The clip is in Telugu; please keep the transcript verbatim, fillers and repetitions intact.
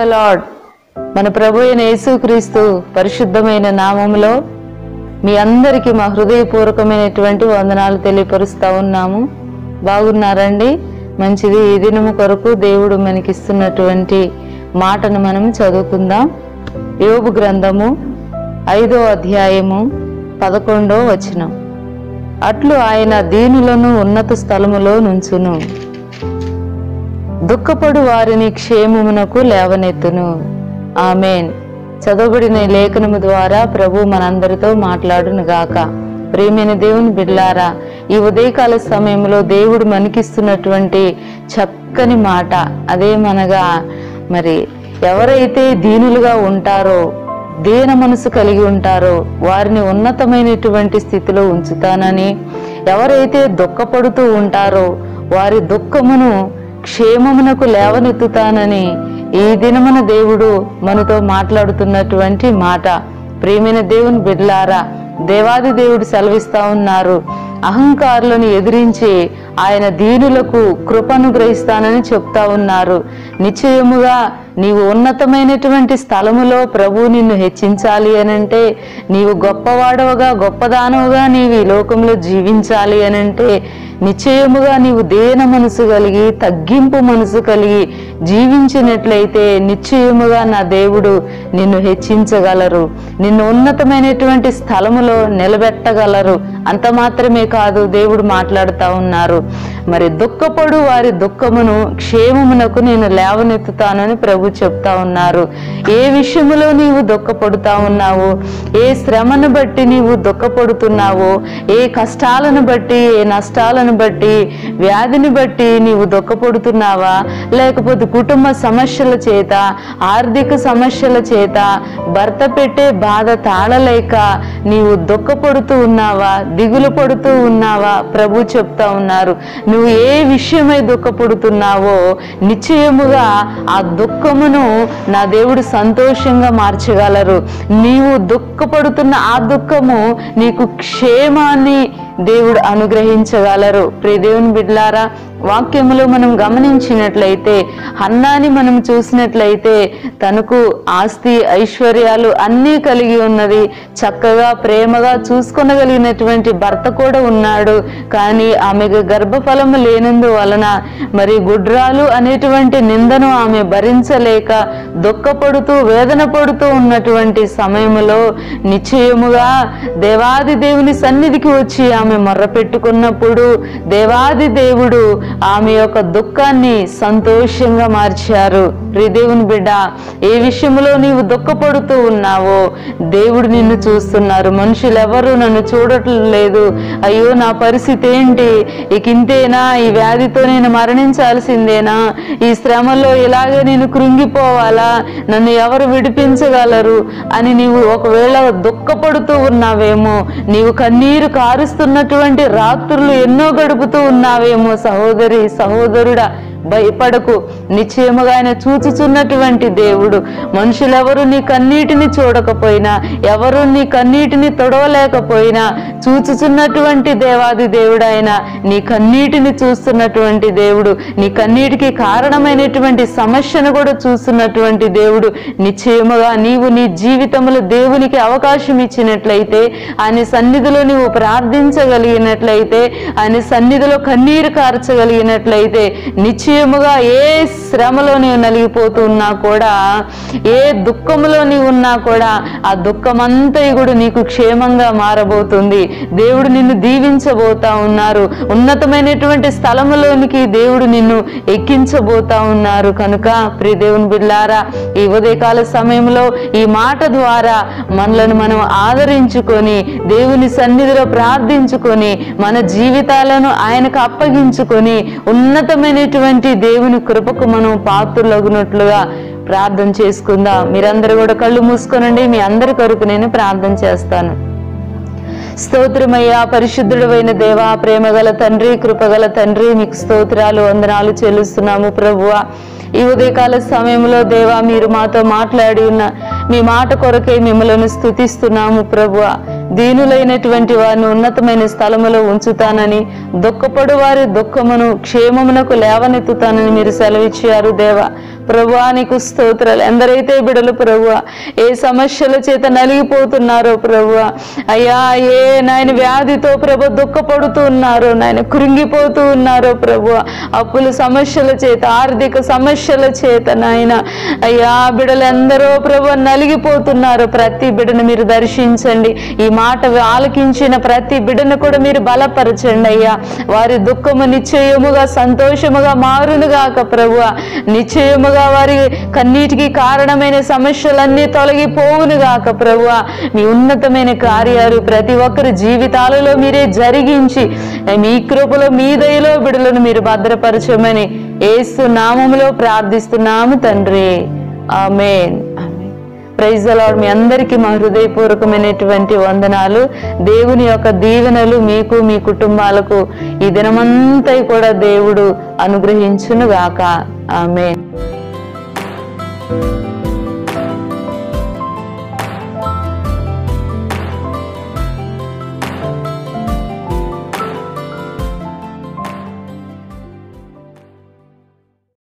ద లార్డ్ మన ప్రభువైన యేసుక్రీస్తు పరిశుద్ధమైన నామములో మీ అందరికీ మా హృదయపూర్వకమైనటువంటి వందనాలు తెలియపరుస్తా ఉన్నాము. బాగున్నారండి? మంచిది. ఈ దినము కొరకు దేవుడు మనకిస్తున్నటువంటి మాటను మనం చదువుకుందాం. యోబు గ్రంథము ఐదో అధ్యాయము పదకొండో వచనం. అట్లు ఆయన దీనులను ఉన్నత స్థలములో నుంచును, దుఃఖపడు వారిని క్షేమమునకు లేవనెత్తును. ఆమెన్. చదవబడిన లేఖనము ద్వారా ప్రభు మనందరితో మాట్లాడునుగాక. ప్రేమైన దేవుని బిడ్డలారా, ఈ ఉదయకాల సమయంలో దేవుడు మనకిస్తున్నటువంటి చక్కని మాట అదేమనగా, మరి ఎవరైతే దీనులుగా ఉంటారో, దీన మనసు కలిగి ఉంటారో వారిని ఉన్నతమైనటువంటి స్థితిలో ఉంచుతానని, ఎవరైతే దుఃఖపడుతూ ఉంటారో వారి దుఃఖమును క్షేమమునకు లేవనెత్తుతానని ఈ దినమున దేవుడు మనతో మాట్లాడుతున్నటువంటి మాట. ప్రేమైన దేవుని బిడ్డలారా, దేవాది దేవుడు సెలవిస్తా ఉన్నారు, అహంకారులను ఎదిరించి ఆయన దీనులకు కృపను గ్రహిస్తానని చెప్తా ఉన్నారు. నిశ్చయముగా నీవు ఉన్నతమైనటువంటి స్థలములో ప్రభువు నిన్ను హెచ్చించాలి అనంటే, నీవు గొప్పవాడవుగా గొప్పదానవుగా నీవు ఈ లోకంలో జీవించాలి అనంటే, నిశ్చయముగా నీవు దేన మనసు కలిగి తగ్గింపు మనసు కలిగి జీవించినట్లయితే నిశ్చయముగా నా దేవుడు నిన్ను హెచ్చించగలరు, నిన్ను ఉన్నతమైనటువంటి స్థలములో నిలబెట్టగలరు. అంత మాత్రమే కాదు, దేవుడు మాట్లాడుతూ ఉన్నారు, మరి దుఃఖపడు వారి దుఃఖమును క్షేమమునకు నేను లేవనెత్తుతానని ప్రభు చెప్తా ఉన్నారు. ఏ విషయములో నీవు దుఃఖపడుతా ఉన్నావో, ఏ శ్రమను బట్టి నీవు దుఃఖపడుతున్నావో, ఏ కష్టాలను బట్టి, ఏ నష్టాలను బట్టి, వ్యాధిని బట్టి నీవు దుఃఖపడుతున్నావా, లేకపోతే కుటుంబ సమస్యల చేత, ఆర్థిక సమస్యల చేత, భర్త పెట్టే బాధ తాళలేక నీవు దుఃఖపడుతూ ఉన్నావా, దిగులు పడుతూ ఉన్నావా? ప్రభు చెప్తా ఉన్నారు, నువ్వు ఏ విషయమై దుఃఖపడుతున్నావో నిశ్చయముగా ఆ దుఃఖమును నా దేవుడు సంతోషంగా మార్చగలరు. నీవు దుఃఖపడుతున్న ఆ దుఃఖము నీకు క్షేమాన్ని దేవుడు అనుగ్రహించగలరు. ప్రియ దేవుని బిడ్డలారా, వాక్యములో మనం గమనించినట్లయితే, హన్నాని మనం చూసినట్లయితే తనకు ఆస్తి ఐశ్వర్యాలు అన్నీ కలిగి ఉన్నది, చక్కగా ప్రేమగా చూసుకొనగలిగినటువంటి భర్త కూడా ఉన్నాడు. కానీ ఆమెకు గర్భఫలము లేనందువలన మరి గుడ్రాలు అనేటువంటి నిందను ఆమె భరించలేక దుఃఖపడుతూ వేదన పడుతూ ఉన్నటువంటి సమయంలో నిశ్చయముగా దేవాది దేవుని సన్నిధికి వచ్చి ఆమె మొర్ర పెట్టుకున్నప్పుడు దేవాది దేవుడు ఆమె యొక్క దుఃఖాన్ని సంతోషంగా మార్చారు. ప్రియదేవుని బిడ్డ, ఏ విషయంలో నీవు దుఃఖపడుతూ ఉన్నావో దేవుడు నిన్ను చూస్తున్నారు. మనుషులు ఎవరు నన్ను చూడట్లేదు, అయ్యో నా పరిస్థితి ఏంటి, ఇకింతేనా, ఈ వ్యాధితో నేను మరణించాల్సిందేనా, ఈ శ్రమలో ఇలాగే నేను కృంగిపోవాలా, నన్ను ఎవరు విడిపించగలరు అని నీవు ఒకవేళ దుఃఖపడుతూ ఉన్నావేమో, నీవు కన్నీరు కారుస్తున్నటువంటి రాత్రులు ఎన్నో గడుపుతూ ఉన్నావేమో సహోదరి సహోదరుడా, భయపడకు. నిశ్చయముగా ఆయన చూచుచున్నటువంటి దేవుడు. మనుషులెవరు నీ కన్నీటిని చూడకపోయినా, ఎవరు నీ కన్నీటిని తొడవలేకపోయినా, చూచుచున్నటువంటి దేవాది దేవుడు ఆయన. నీ కన్నీటిని చూస్తున్నటువంటి దేవుడు, నీ కన్నీటికి కారణమైనటువంటి సమస్యను కూడా చూస్తున్నటువంటి దేవుడు. నిశ్చయముగా నీవు నీ జీవితంలో దేవునికి అవకాశం ఇచ్చినట్లయితే, ఆయన సన్నిధిలో నీవు ప్రార్థించగలిగినట్లయితే, ఆయన సన్నిధిలో కన్నీరు కార్చగలిగినట్లయితే, నిశ్చయ నిశ్చయముగా ఏ శ్రమలో నీవు నలిగిపోతూ ఉన్నా కూడా, ఏ దుఃఖంలో నీవు ఉన్నా కూడా ఆ దుఃఖమంతా కూడా నీకు క్షేమంగా మారబోతుంది. దేవుడు నిన్ను దీవించబోతా ఉన్నారు, ఉన్నతమైనటువంటి స్థలంలోనికి దేవుడు నిన్ను ఎక్కించబోతా ఉన్నారు. కనుక ప్రియ దేవుని బిడ్డలారా, ఈ ఉదయకాల సమయంలో ఈ మాట ద్వారా మనలను మనం ఆదరించుకొని, దేవుని సన్నిధిలో ప్రార్థించుకొని, మన జీవితాలను ఆయనకు అప్పగించుకొని, ఉన్నతమైనటువంటి దేవుని కృపకు మనం పాత్రలగునట్లుగా ప్రార్థన చేసుకుందాం. మీరందరూ కూడా కళ్ళు మూసుకోనండి. మీ అందరి కొరకు నేను ప్రార్థన చేస్తాను. స్తోత్రమయ్యా, పరిశుద్ధుడైన దేవా, ప్రేమగల తండ్రి, కృపగల తండ్రి, మీకు స్తోత్రాలు వందనాలు చెల్లిస్తున్నాము ప్రభువా. ఈ ఉదయకాల సమయంలో దేవా, మీరు మాతో మాట్లాడి ఉన్న మీ మాట కొరకే మిమ్మలను స్తుతిస్తున్నాము ప్రభువా. దీనులైనటువంటి వారిని ఉన్నతమైన స్థలములో ఉంచుతానని, దుఃఖపడు వారి దుఃఖమును క్షేమమునకు లేవనెత్తుతానని మీరు సెలవిచ్చారు దేవా. ప్రభువా నీకు స్తోత్రాలు. ఎందరైతే బిడలు ప్రభువా ఏ సమస్యల చేత నలిగిపోతున్నారో ప్రభువా, అయ్యా ఏ నాయన వ్యాధితో ప్రభు దుఃఖపడుతూ ఉన్నారో నాయన, కృంగిపోతూ ఉన్నారో ప్రభువా, అప్పుల సమస్యల చేత ఆర్థిక సమస్యల చేత నాయన అయ్యా బిడలందరూ ప్రభు నలిగిపోతున్నారు. ప్రతి బిడను మీరు దర్శించండి, ఈ మాట ఆలకించిన ప్రతి బిడను కూడా మీరు బలపరచండి అయ్యా. వారి దుఃఖము నిశ్చయముగా సంతోషముగా మారునుగాక ప్రభువా, నిశ్చయముగా వారి కన్నీటికి కారణమైన సమస్యలన్నీ తొలగిపోవునుగాక ప్రభువా. మీ ఉన్నతమైన కార్యాలు ప్రతి ఒక్కరి జీవితాలలో మీరే జరిగించి మీ కృపలో మీ దయలో బిడలను మీరు భద్రపరచమని యేసు నామములో ప్రార్థిస్తున్నాము తండ్రి, ఆమేన్. Praise the Lord. మీ అందరికీ మా హృదయపూర్వకమైనటువంటి వందనాలు. దేవుని యొక్క దీవెనలు మీకు మీ కుటుంబాలకు ఈ దినమంతా కూడా దేవుడు అనుగ్రహించునుగాక, ఆమేన్.